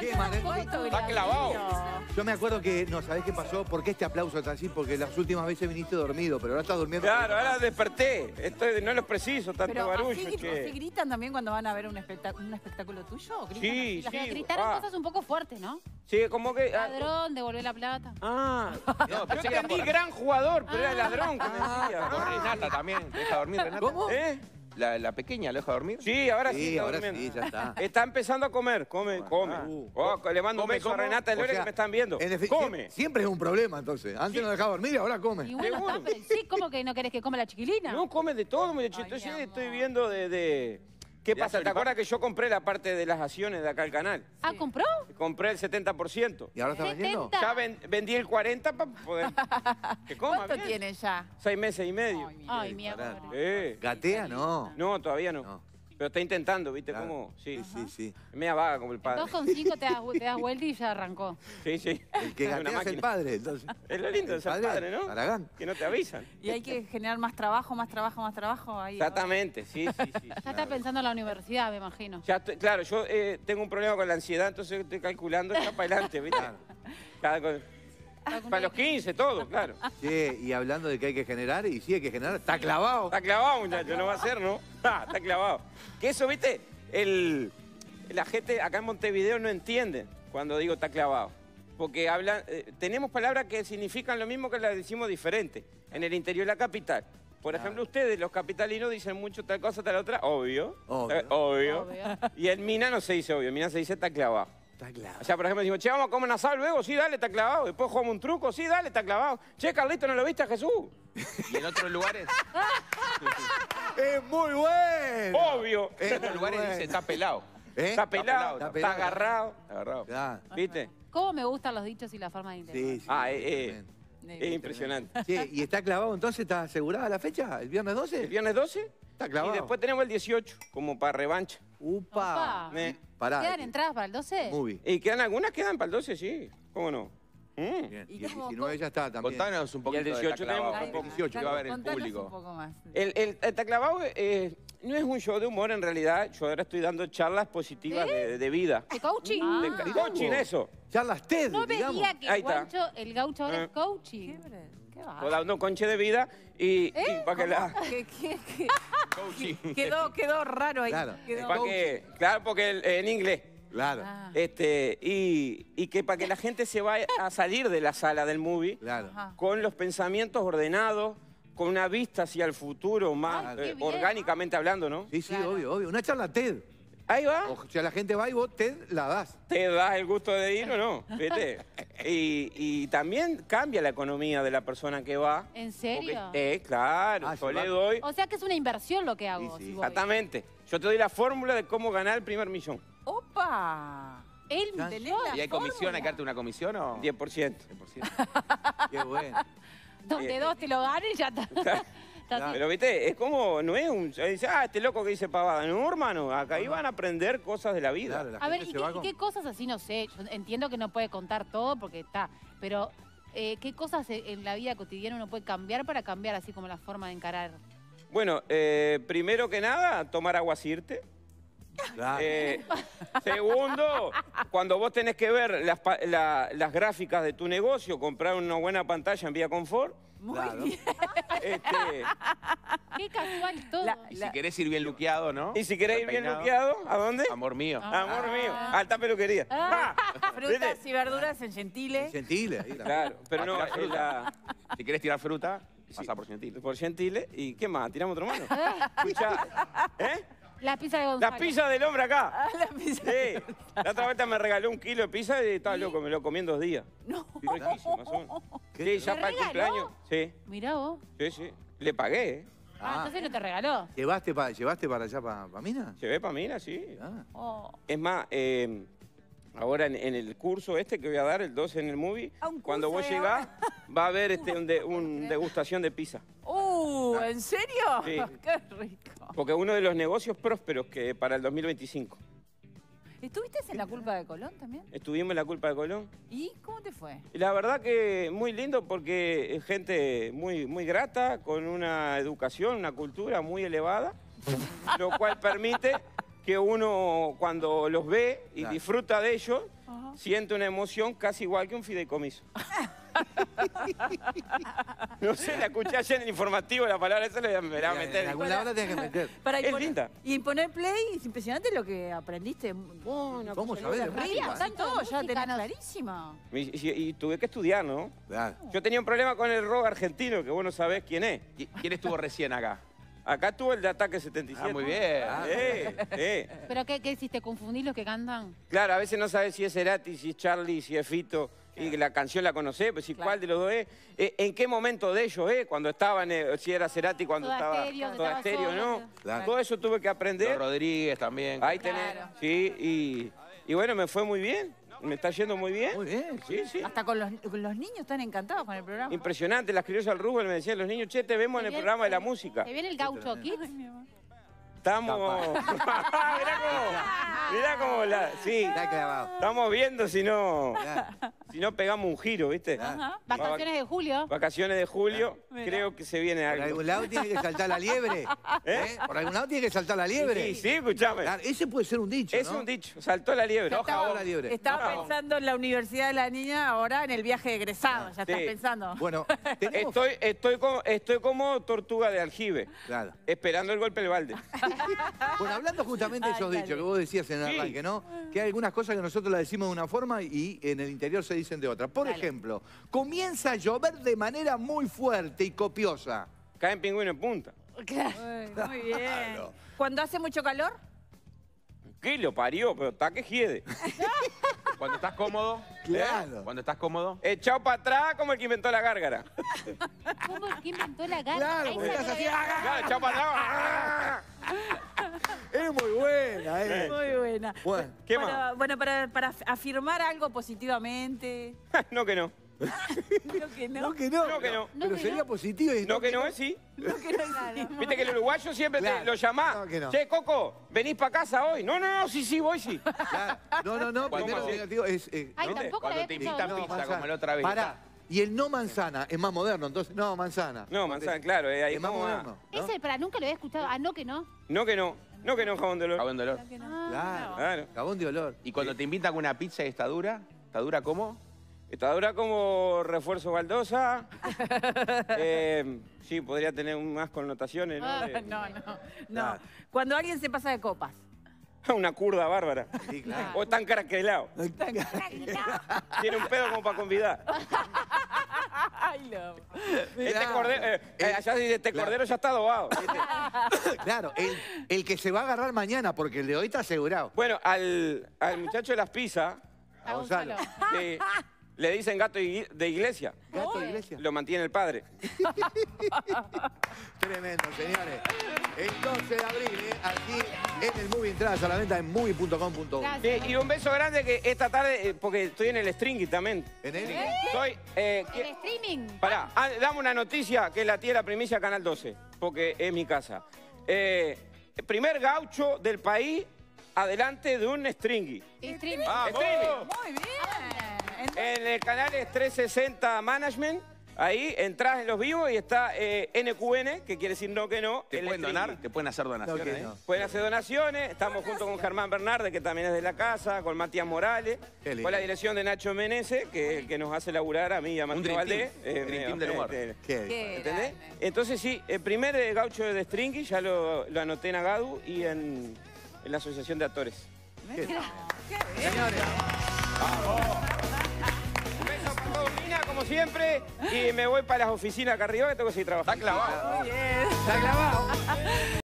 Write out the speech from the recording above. quema. Está clavado. Yo me acuerdo que, no, ¿sabés qué pasó? ¿Por qué este aplauso está así? Porque las últimas veces viniste dormido, pero ahora estás durmiendo. Claro, ahora desperté. Esto no los preciso, tanto pero barullo. Así, que... ¿Así gritan también cuando van a ver un espectáculo tuyo? Sí, así? Sí. Gritaron cosas un poco fuertes, ¿no? Sí, como que... Ladrón, devolver la plata. Ah, no, yo entendí gran jugador, pero era el ladrón que me decía. Renata también, deja dormir, Renata. ¿Cómo? ¿La pequeña la deja dormir? Sí, ahora sí está ahora durmiendo. Sí, ya está. Está empezando a comer. Come. Le mando un beso a Renata y Lore, o sea, que me están viendo. Come. Siempre es un problema, entonces. Antes no dejaba dormir y ahora come. Y bueno, sí, ¿cómo que no querés que coma la chiquilina? No, come de todo, muchachito. Entonces estoy viendo de... ¿Qué pasa? ¿Te acuerdas que yo compré la parte de las acciones de acá al canal? Ah, ¿compró? Compré el 70%. ¿Y ahora está vendiendo? Ya vendí el 40% para poder que coma. ¿Cuánto bien tiene ya? 6 meses y medio. Ay, mierda. ¿Gatea? No. No, todavía no. Pero está intentando, ¿viste? Claro. ¿Cómo? Sí. Media vaga como el padre. 2,5 te das vuelta y ya arrancó. Sí. El que gatea es el padre, entonces. Es lo lindo de ser padre, ¿no? Aragán. Que no te avisan. Y hay que generar más trabajo. Ahí, exactamente, sí. Ya está pensando en la universidad, me imagino. Ya estoy, claro, yo tengo un problema con la ansiedad, entonces estoy calculando ya para adelante, ¿viste? Claro. Para los 15, todo, claro. Sí, y hablando de que hay que generar, y sí hay que generar, está clavado. Está clavado, muchacho, no va a ser, ¿no? Está clavado. Que eso, viste, la gente acá en Montevideo no entiende cuando digo está clavado. Porque hablan, tenemos palabras que significan lo mismo que las decimos diferente en el interior de la capital. Por ejemplo, ustedes, los capitalinos, dicen mucho tal cosa, tal otra, obvio. Y el mina no se dice obvio, el mina se dice está clavado. Está clavado. O sea, por ejemplo, decimos, che, vamos a comer un asado luego, sí, dale, está clavado. Después jugamos un truco, sí, dale, está clavado. Che, Carlito, ¿no lo viste a Jesús? ¿Y en otros lugares? ¡Es muy bueno! Obvio. En otros lugares dice, está pelado. Está pelado, está agarrado. Claro. ¿Viste? ¿Cómo me gustan los dichos y la forma de interpretar? Sí. Es impresionante. Sí, y está clavado, entonces, ¿está asegurada la fecha? ¿El viernes 12? El viernes 12. Está clavado. Y después tenemos el 18, como para revancha. ¡Upa! ¿Quedan entradas para el 12? Movie. Y quedan algunas, quedan para el 12, sí. ¿Cómo no? Bien. Y el 19 ya está también. Contanos un poquito. Y el 18 tenemos un poco. 18 que va a haber el público. Un poco más. El Taclavao no es un show de humor, en realidad. Yo ahora estoy dando charlas positivas de vida. ¿De coaching? De coaching, eso. Charlas TED, no digamos. No veía que Guancho, el gaucho ahora es coaching. O dando conche de vida y para que la... ¿Qué? Coaching. Quedó raro ahí. Claro, porque en inglés. Claro. Y que para que la gente se vaya a salir de la sala del movie con los pensamientos ordenados, con una vista hacia el futuro, más orgánicamente hablando, ¿no? Sí, obvio. Una charla TED. Ahí va. O sea, la gente va y vos TED la das. ¿Te das el gusto de ir o no? ¿Viste? Y también cambia la economía de la persona que va. ¿En serio? Porque, claro, yo le doy... O sea que es una inversión lo que hago. Sí. Si exactamente. Yo te doy la fórmula de cómo ganar el primer millón. ¡Opa! ¿El millón? ¿Y hay comisión? ¿Hay que darte una comisión o...? 10%. 10%. Qué bueno. Donde dos te lo ganes ya está. Claro. Pero, viste, es como, no es un... este loco que dice pavada. No, hermano, acá iban a aprender cosas de la vida. Claro, a ver, ¿qué cosas así? No sé, yo entiendo que no puede contar todo porque está... Pero, ¿qué cosas en la vida cotidiana uno puede cambiar para cambiar así como la forma de encarar? Bueno, primero que nada, tomar aguacirte. Claro. Segundo, cuando vos tenés que ver las gráficas de tu negocio, comprar una buena pantalla en Vía Confort. Muy bien. Qué casual todo. Y si querés ir bien luqueado, ¿no? Y si querés ir bien luqueado, ¿a dónde? Amor mío. Amor mío. Alta peluquería. Frutas y verduras en Gentile. En Gentile. Claro. Pero no, si querés tirar fruta, pasa por Gentile. Por Gentile. ¿Y qué más? ¿Tiramos otro mano? Escucha, la pizza de Gonzalo. La pizza del hombre acá. La pizza. Sí. La otra vez me regaló 1 kilo de pizza y estaba loco, me lo comí en 2 días. No. Riquísimo, más o menos. Sí, ya para el cumpleaños. Sí. Mirá vos. Sí. Le pagué, entonces no te regaló. ¿Llevaste para allá, para Minas? Llevé para Minas, sí. Es más, ahora en el curso que voy a dar, el 12 en el movie, cuando vos llegás, va a haber una degustación de pizza. ¿En serio? Sí. Qué rico. Porque uno de los negocios prósperos que para el 2025. ¿Estuviste en La Culpa de Colón también? Estuvimos en La Culpa de Colón. ¿Y cómo te fue? La verdad que muy lindo porque es gente muy, muy grata, con una educación, una cultura muy elevada, lo cual permite... que uno cuando los ve y disfruta de ellos, siente una emoción casi igual que un fideicomiso. No sé, la escuché ayer en el informativo, la palabra esa la voy a meter. En alguna hora tienes que meter. Para es linda. Y poner play, es impresionante lo que aprendiste. Bueno, ¿cómo sabés? Tanto, ya tenés clarísima. Y tuve que estudiar, ¿no? Claro. Yo tenía un problema con el rock argentino, que vos no sabés quién es. ¿Quién estuvo recién acá? Acá tuvo el de Ataque 77. Ah, muy bien. ¿Pero qué hiciste? ¿Confundís los que cantan? Claro, a veces no sabés si es Cerati, si es Charlie, si es Fito. Y la canción la conocés, pues, claro. ¿Cuál de los dos es? ¿En qué momento de ellos es? Cuando estaban, si era Cerati, cuando estaba estéreo, ¿no? Claro. Todo eso tuve que aprender. Los Rodríguez también. Ahí tenés. Claro. Sí, y bueno, me fue muy bien. Me está yendo muy bien. Muy bien. Sí, sí. Hasta con los niños están encantados con el programa. Impresionante. Las criollas al Rubén me decían los niños, che, te vemos en el programa de la música. ¿Te viene el Gaucho Kids? Estamos... mirá cómo la... Sí, estamos viendo si no pegamos un giro, ¿viste? Vacaciones de julio. Vacaciones de julio, creo que se viene algo. Por algún lado tiene que saltar la liebre. ¿Eh? Por algún lado tiene que saltar la liebre. Sí, sí, escuchame. Ese puede ser un dicho, ¿no? Es un dicho, saltó la liebre. Estaba pensando en la Universidad de la Niña, ahora en el viaje de egresado, ya estás pensando. Bueno, estoy como tortuga de aljibe, esperando el golpe del balde. Bueno, hablando justamente de esos dichos que vos decías en el arranque, ¿no? Que hay algunas cosas que nosotros las decimos de una forma y en el interior se dicen de otra. Por ejemplo, comienza a llover de manera muy fuerte y copiosa. Caen pingüinos en punta. Claro. Muy bien. Claro. ¿Cuando hace mucho calor? ¿Qué lo parió? Pero está que hiede. ¿Cuando estás cómodo? Claro. ¿Cuando estás cómodo? Echado para atrás como el que inventó la gárgara. ¿Cómo el que inventó la gárgara? Claro, porque estás así. Claro, echado para atrás. Es muy buena, ¿eh? Muy buena. Bueno, ¿qué más? Bueno, para afirmar algo positivamente. No que no. No que no. No que no. No que no. Pero sería positivo. Y no que no es sí. No que no es sí. Viste que el uruguayo siempre te lo llamás. No que no. Che, Coco, ¿venís para casa hoy? No, no, no, sí, sí, voy, sí. No, no, no. Primero negativo es... Ay, tampoco cuando te invitan pizza como la otra vez. Pará. Y el no manzana es más moderno, entonces no manzana. No manzana, claro. Es más moderno. Ese, para nunca lo había escuchado. Ah, no que no. No que no. No que no, jabón de olor. Jabón de olor. Claro. Jabón de olor. Y cuando te invitan con una pizza y ¿está dura cómo? Está dura como refuerzo baldosa. Sí, podría tener más connotaciones, ¿no? No. Cuando alguien se pasa de copas. Una curda bárbara. Sí, claro. O tan caraquelado. Tan caraquelado. Tiene un pedo como para convidar. Este cordero, allá dice, este cordero ya está adobado. Claro, el que se va a agarrar mañana, porque el de hoy está asegurado. Bueno, al muchacho de las pizzas, a Gonzalo, le dicen gato de iglesia. Gato de iglesia. Lo mantiene el padre. Tremendo, señores. El 12 de abril, aquí en el Movie, entradas a la venta en movie.com.u. Y un beso grande que esta tarde, porque estoy en el streaming también. ¿En el streaming? Estoy... ¿En el streaming? Pará, dame una noticia que la tiene la primicia Canal 12, porque es mi casa. Primer gaucho del país adelante de un stringy. Streaming. ¡Vamos! Muy bien. En el canal es 360 Management, ahí entras en los vivos y está NQN, que quiere decir no que no. Te pueden donar, te pueden hacer donaciones. No, pueden hacer donaciones, estamos junto con Germán Bernardes, que también es de la casa, con Matías Morales, con la dirección de Nacho Meneses, que es el que nos hace laburar a mí y a Martín Valdés. Un dream team del humor. ¿Entendés? Entonces sí, el primer gaucho de Stringy ya lo anoté en Agadu y en la Asociación de Actores. ¡Qué bien! ¡Señores! ¡Vamos! Como siempre, y me voy para las oficinas acá arriba que tengo que seguir trabajando. Está clavado. Está clavado.